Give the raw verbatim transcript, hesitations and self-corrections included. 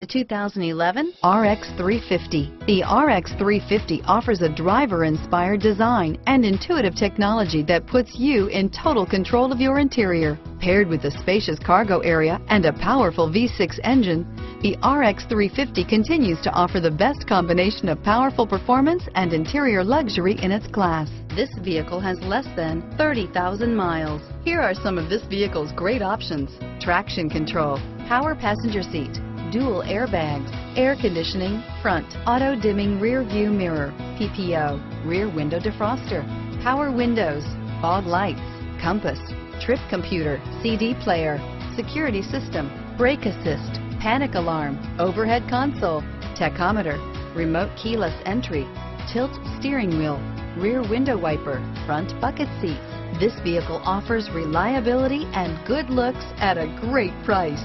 The two thousand eleven R X three fifty. The R X three fifty offers a driver-inspired design and intuitive technology that puts you in total control of your interior. Paired with a spacious cargo area and a powerful V six engine, the R X three fifty continues to offer the best combination of powerful performance and interior luxury in its class. This vehicle has less than thirty thousand miles. Here are some of this vehicle's great options: traction control, power passenger seat, dual airbags, air conditioning, front, auto dimming rear view mirror, P P O, rear window defroster, power windows, fog lights, compass, trip computer, C D player, security system, brake assist, panic alarm, overhead console, tachometer, remote keyless entry, tilt steering wheel, rear window wiper, front bucket seats. This vehicle offers reliability and good looks at a great price.